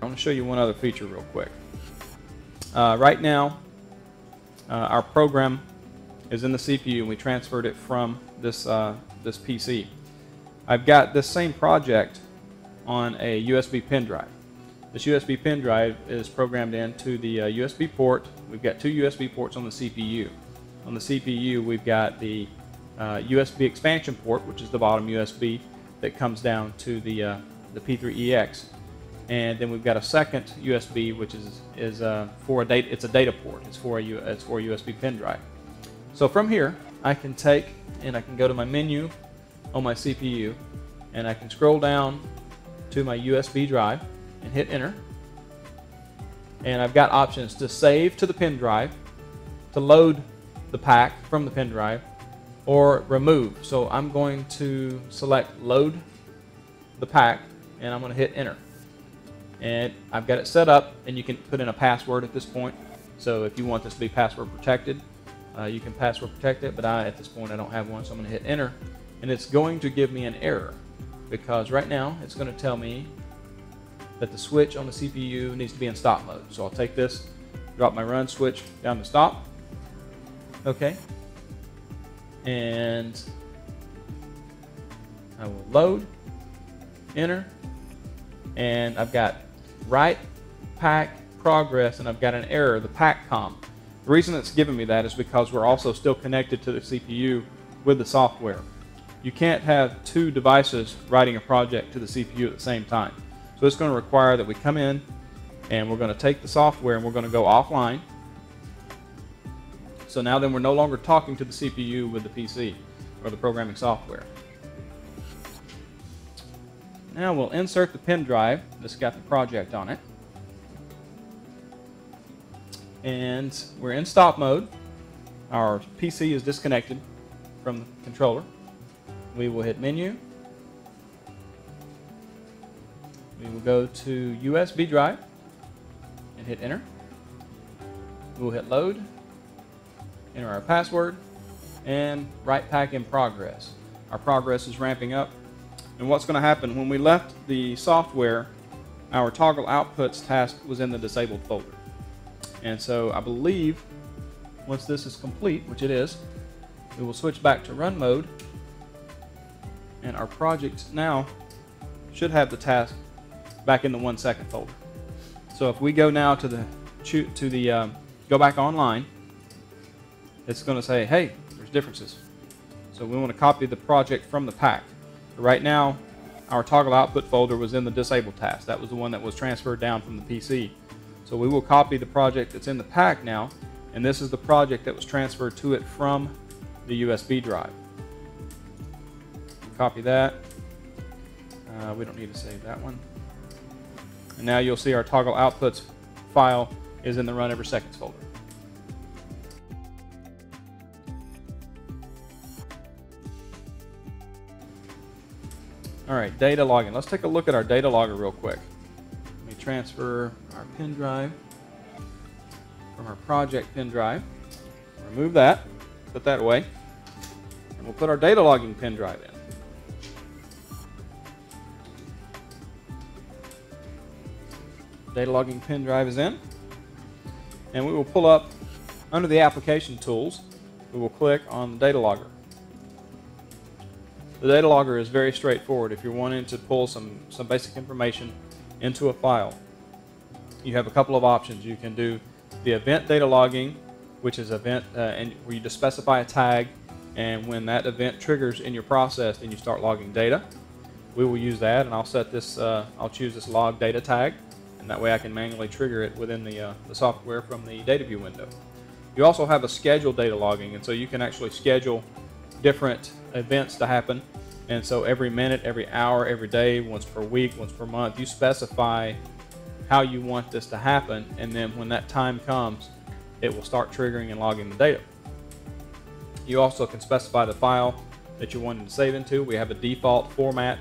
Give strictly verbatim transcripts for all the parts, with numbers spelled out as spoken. I want to show you one other feature real quick. Uh, right now, uh, our program is in the C P U, and we transferred it from this, uh, this P C. I've got this same project on a U S B pen drive. This U S B pen drive is programmed into the uh, U S B port. We've got two U S B ports on the C P U. On the C P U, we've got the uh, U S B expansion port, which is the bottom U S B that comes down to the, uh, the P three E X. And then we've got a second U S B, which is, is uh, for a data, it's a data port. It's for a, it's for a U S B pen drive. So from here, I can take and I can go to my menu on my C P U, and I can scroll down to my U S B drive and hit enter. And I've got options to save to the pen drive, to load the pack from the pen drive, or remove. So I'm going to select load the pack, and I'm going to hit enter. And I've got it set up, and you can put in a password at this point. So if you want this to be password protected, uh, you can password protect it, but I, at this point, I don't have one, so I'm going to hit enter. And it's going to give me an error, because right now it's going to tell me that the switch on the C P U needs to be in stop mode. So I'll take this, drop my run switch down to stop. Okay. And I will load, enter, and I've got write pack progress, and I've got an error, the PACCOM. The reason it's giving me that is because we're also still connected to the C P U with the software. You can't have two devices writing a project to the C P U at the same time. So it's going to require that we come in, and we're going to take the software, and we're going to go offline. So now then we're no longer talking to the C P U with the P C or the programming software. Now we'll insert the pen drive that's got the project on it. And we're in stop mode. Our P C is disconnected from the controller. We will hit menu. We will go to U S B drive and hit enter. We'll hit load, enter our password, and write pack in progress. Our progress is ramping up. And what's going to happen, when we left the software, our toggle outputs task was in the disabled folder. And so I believe once this is complete, which it is, we will switch back to run mode. And our project now should have the task back in the one second folder. So if we go now to the, to the um, go back online, it's going to say, hey, there's differences. So we want to copy the project from the pack. Right now, our toggle output folder was in the disabled task. That was the one that was transferred down from the P C. So we will copy the project that's in the pack now, and this is the project that was transferred to it from the U S B drive. Copy that. Uh, we don't need to save that one. And now you'll see our toggle outputs file is in the run every seconds folder. All right, data logging. Let's take a look at our data logger real quick. Let me transfer our pen drive from our project pen drive. Remove that, put that away, and we'll put our data logging pen drive in. Data logging pen drive is in, and we will pull up under the application tools. We will click on the data logger. The data logger is very straightforward. If you're wanting to pull some some basic information into a file, you have a couple of options. You can do the event data logging, which is event uh, and where you just specify a tag, and when that event triggers in your process, then you start logging data. We will use that, and I'll set this. Uh, I'll choose this log data tag. And that way I can manually trigger it within the, uh, the software from the data view window. You also have a scheduled data logging, and so you can actually schedule different events to happen. And so every minute, every hour, every day, once per week, once per month, you specify how you want this to happen, and then when that time comes, it will start triggering and logging the data. You also can specify the file that you want to save into. We have a default format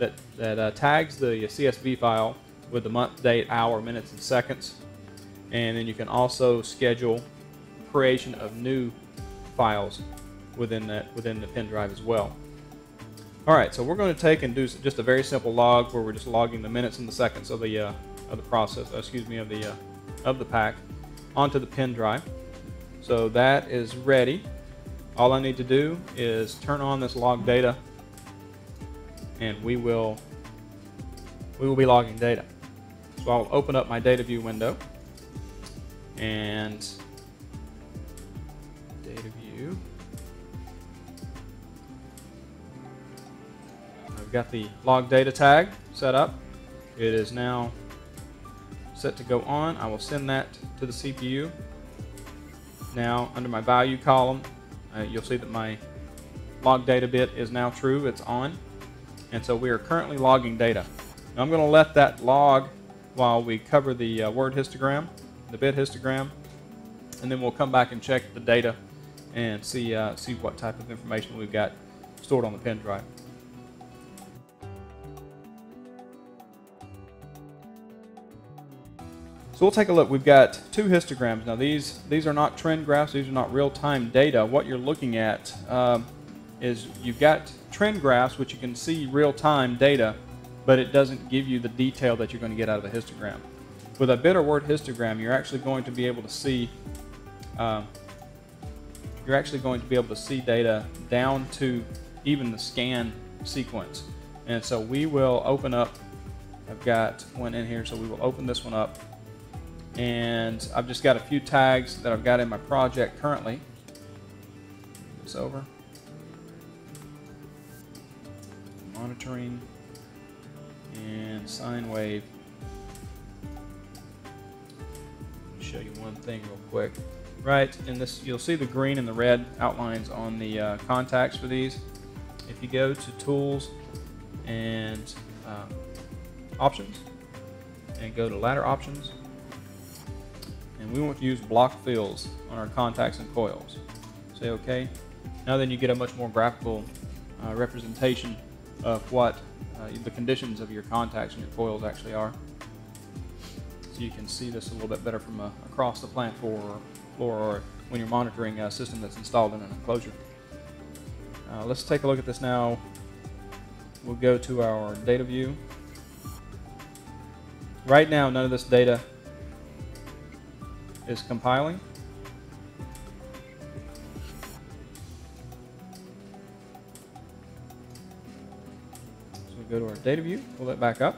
that, that uh, tags the C S V file with the month, date, hour, minutes, and seconds. And then you can also schedule creation of new files within that within the pen drive as well. All right, so we're going to take and do just a very simple log where we're just logging the minutes and the seconds of the, uh, of the process, excuse me, of the, uh, of the pack onto the pen drive. So that is ready. All I need to do is turn on this log data, and we will, we will be logging data. So I'll open up my data view window, and data view. I've got the log data tag set up. It is now set to go on. I will send that to the C P U. Now, under my value column, uh, you'll see that my log data bit is now true. It's on. And so we are currently logging data. Now I'm going to let that log while we cover the uh, word histogram, the bit histogram, and then we'll come back and check the data and see, uh, see what type of information we've got stored on the pen drive. So we'll take a look. We've got two histograms. Now these, these are not trend graphs. These are not real-time data. What you're looking at um, is you've got trend graphs, which you can see real-time data, but it doesn't give you the detail that you're going to get out of a histogram. With a bit or word histogram, you're actually going to be able to see uh, you're actually going to be able to see data down to even the scan sequence. And so we will open up. I've got one in here, so we will open this one up. And I've just got a few tags that I've got in my project currently. It's over. Monitoring and sine wave. I'll show you one thing real quick. Right in this, you'll see the green and the red outlines on the uh, contacts for these. If you go to Tools and uh, Options, and go to Ladder Options. And we want to use block fills on our contacts and coils. Say OK. Now then you get a much more graphical uh, representation of what uh, the conditions of your contacts and your coils actually are. So you can see this a little bit better from uh, across the plant floor or, floor or when you're monitoring a system that's installed in an enclosure. Uh, let's take a look at this now. We'll go to our data view. Right now none of this data is compiling. So we go to our data view, pull it back up,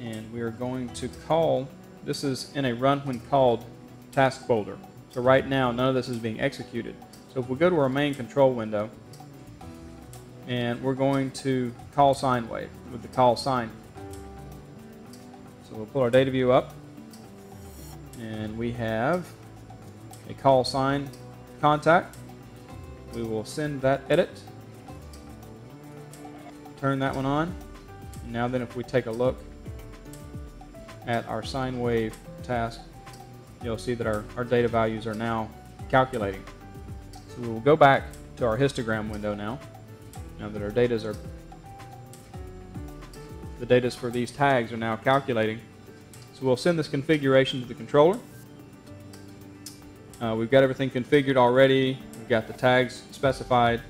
and we are going to call, this is in a run when called task folder. So right now none of this is being executed. So if we go to our main control window, and we're going to call sine wave with the call sign. So we'll pull our data view up. And we have a call sign contact. We will send that edit. Turn that one on. And now then if we take a look at our sine wave task, you'll see that our, our data values are now calculating. So we will go back to our histogram window now. Now that our data's are the data's for these tags are now calculating. So we'll send this configuration to the controller. Uh, we've got everything configured already. We've got the tags specified,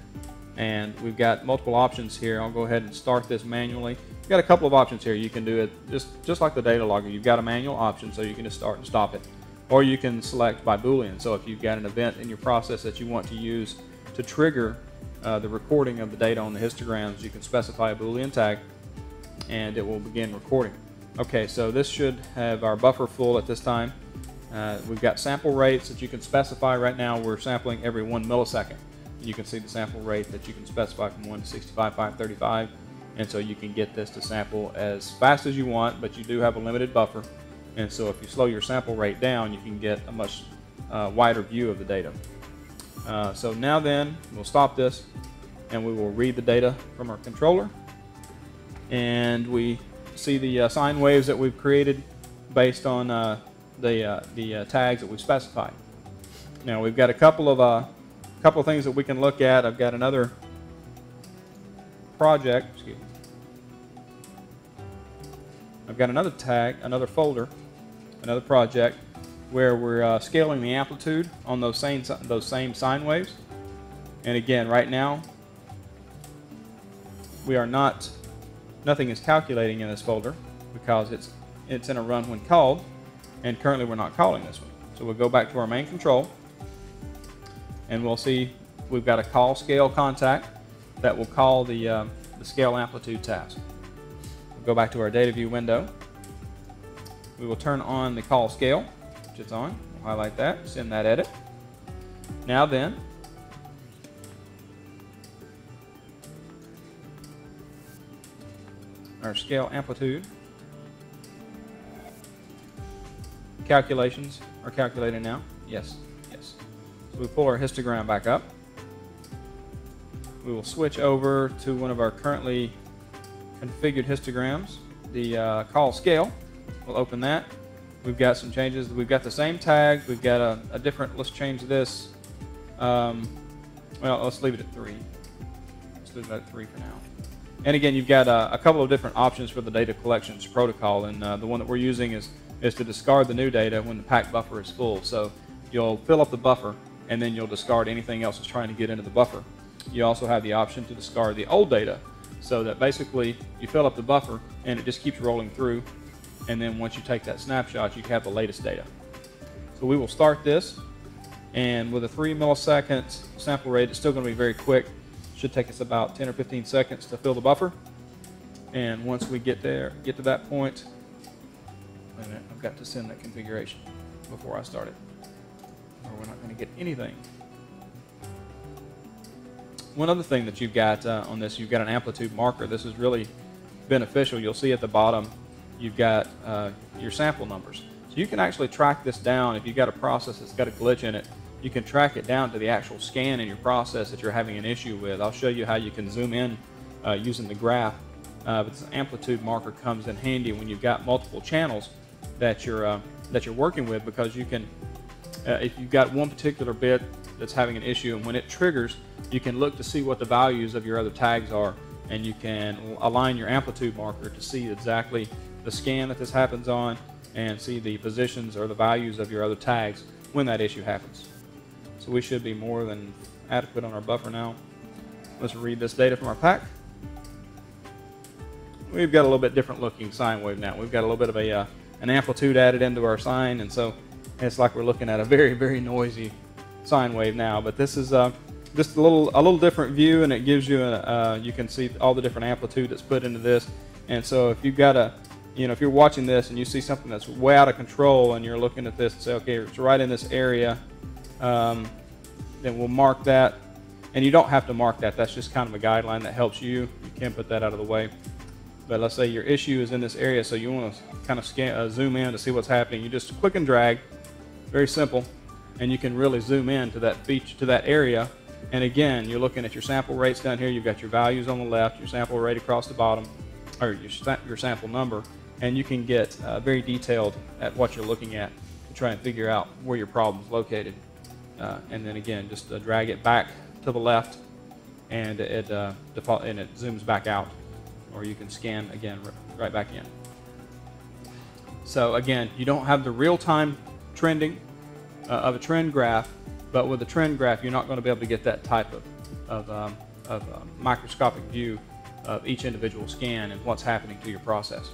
and we've got multiple options here. I'll go ahead and start this manually. You've got a couple of options here. You can do it just, just like the data logger. You've got a manual option, so you can just start and stop it. Or you can select by Boolean. So if you've got an event in your process that you want to use to trigger uh, the recording of the data on the histograms, you can specify a Boolean tag, and it will begin recording. Okay, so this should have our buffer full at this time. Uh, we've got sample rates that you can specify. Right now we're sampling every one millisecond. You can see the sample rate that you can specify from one to sixty-five, five thirty-five. And so you can get this to sample as fast as you want, but you do have a limited buffer. And so if you slow your sample rate down, you can get a much uh, wider view of the data. Uh, so now then, we'll stop this, and we will read the data from our controller. And we see the uh, sine waves that we've created based on uh, the uh, the uh, tags that we've specified. Now we've got a couple of uh, couple of things that we can look at. I've got another project. Excuse me. I've got another tag, another folder, another project where we're uh, scaling the amplitude on those same those same sine waves. And again, right now we are not. Nothing is calculating in this folder because it's it's in a run when called, and currently we're not calling this one. So we'll go back to our main control, and we'll see we've got a call scale contact that will call the, uh, the scale amplitude task. We'll go back to our data view window. We will turn on the call scale, which it's on. We'll highlight that, send that edit. Now then, our scale amplitude calculations are calculated now. Yes, yes. So we pull our histogram back up. We will switch over to one of our currently configured histograms, the uh, call scale. We'll open that. We've got some changes. We've got the same tag. We've got a, a different, let's change this. Um, well, let's leave it at three. Let's leave it at three for now. And again, you've got uh, a couple of different options for the data collections protocol, and uh, the one that we're using is, is to discard the new data when the PAC buffer is full. So you'll fill up the buffer, and then you'll discard anything else that's trying to get into the buffer. You also have the option to discard the old data, so that basically you fill up the buffer, and it just keeps rolling through, and then once you take that snapshot, you have the latest data. So we will start this, and with a three millisecond sample rate, it's still going to be very quick. Should take us about ten or fifteen seconds to fill the buffer, and once we get there, get to that point, wait a minute, I've got to send that configuration before I start it, or we're not going to get anything. One other thing that you've got uh, on this, you've got an amplitude marker. This is really beneficial. You'll see at the bottom, you've got uh, your sample numbers. So you can actually track this down. If you've got a process that's got a glitch in it, you can track it down to the actual scan in your process that you're having an issue with. I'll show you how you can zoom in uh, using the graph. Uh, but this amplitude marker comes in handy when you've got multiple channels that you're uh, that you're working with, because you can, uh, if you've got one particular bit that's having an issue, and when it triggers, you can look to see what the values of your other tags are, and you can align your amplitude marker to see exactly the scan that this happens on, and see the positions or the values of your other tags when that issue happens. So we should be more than adequate on our buffer now. Let's read this data from our PAC. We've got a little bit different looking sine wave now. We've got a little bit of a uh, an amplitude added into our sine, and so it's like we're looking at a very, very noisy sine wave now. But this is uh, just a little a little different view, and it gives you a, uh, you can see all the different amplitude that's put into this. And so if you've got a you know if you're watching this and you see something that's way out of control, and you're looking at this and say, okay, it's right in this area. Um, then we'll mark that, and you don't have to mark that. That's just kind of a guideline that helps you. You can put that out of the way. But let's say your issue is in this area, so you want to kind of scan, uh, zoom in to see what's happening. You just click and drag, very simple, and you can really zoom in to that feature, to that area. And again, you're looking at your sample rates down here. You've got your values on the left, your sample rate across the bottom, or your, your sample number, and you can get uh, very detailed at what you're looking at to try and figure out where your problem's located. Uh, and then again, just uh, drag it back to the left, and it uh, default and it zooms back out, or you can scan again right back in. So again, you don't have the real-time trending uh, of a trend graph, but with a trend graph, you're not going to be able to get that type of of, um, of uh, microscopic view of each individual scan and what's happening to your process.